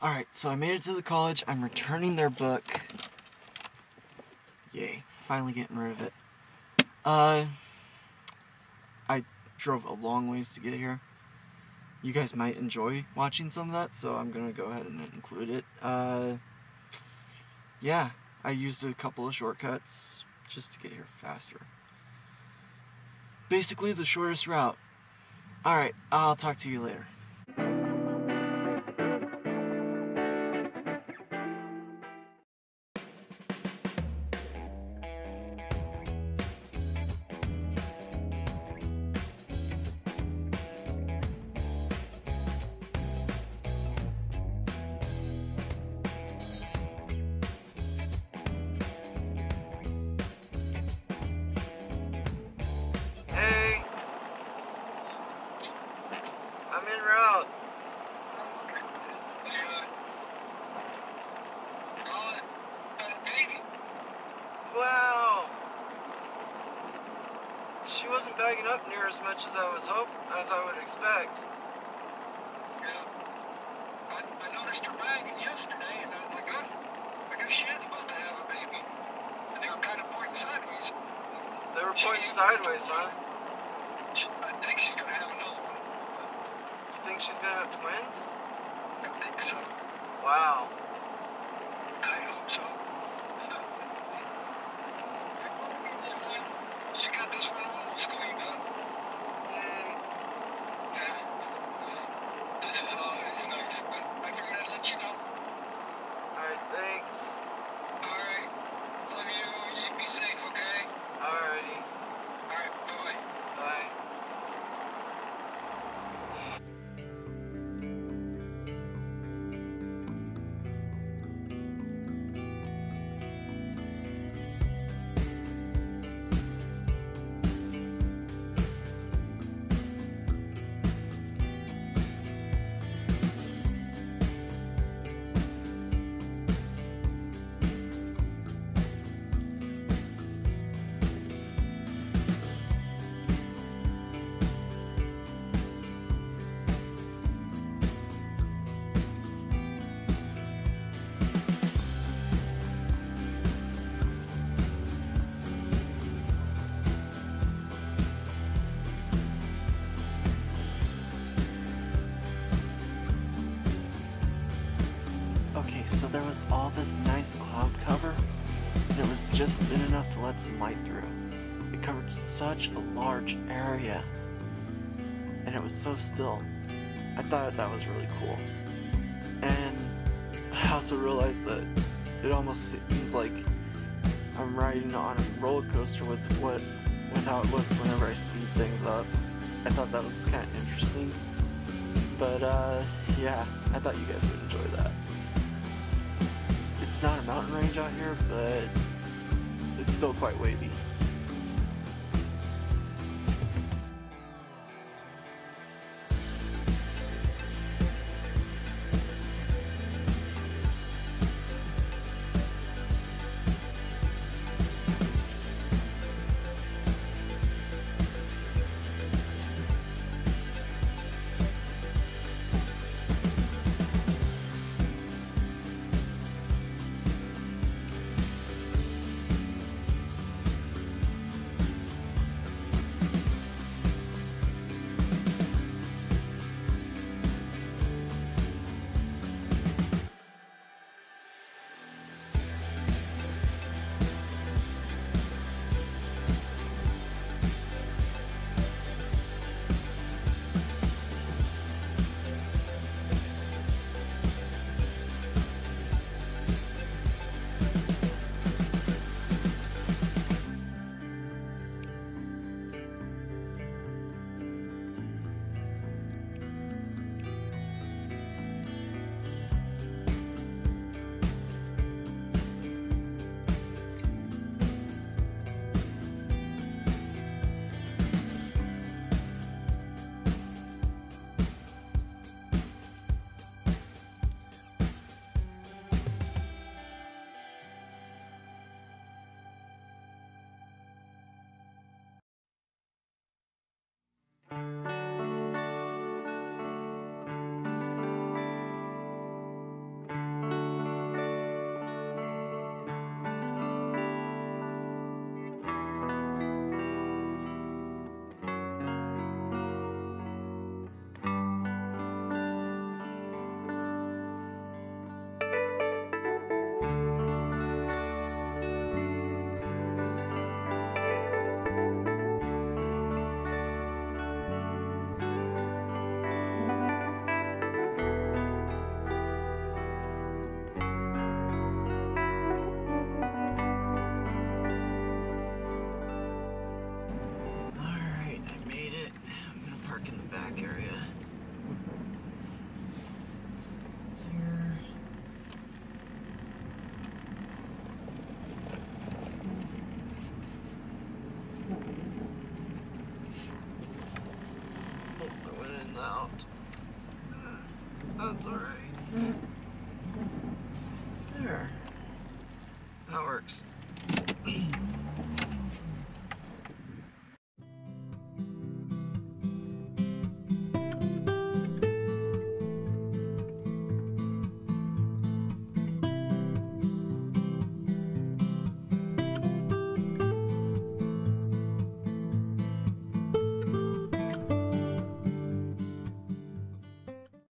Alright, so I made it to the college. I'm returning their book. Yay, finally getting rid of it. I drove a long ways to get here. You guys might enjoy watching some of that, so I'm gonna go ahead and include it. Yeah, I used a couple of shortcuts just to get here faster. Basically the shortest route. Alright, I'll talk to you later. I'm en route. Wow. She wasn't bagging up near as much as I would expect. Yeah. I noticed her bagging yesterday, and I was like, oh, I guess she isn't about to have a baby. And they were kind of pointing sideways. They were pointing sideways, huh? I think she's gonna have another. Think she's gonna have twins? I think so. Wow. I hope so. She got this one almost cleaned up. Yay. Yeah. This is always nice, but I figured I'd let you know. Alright, thanks. Alright. Love you. You be safe, okay? Alrighty. Alright, bye-bye. Bye. Okay, so there was all this nice cloud cover, and it was just thin enough to let some light through. It covered such a large area, and it was so still. I thought that was really cool. And I also realized that it almost seems like I'm riding on a roller coaster with how it looks whenever I speed things up. I thought that was kind of interesting. But yeah, I thought you guys would enjoy that. It's not a mountain range out here, but it's still quite wavy. That's all right.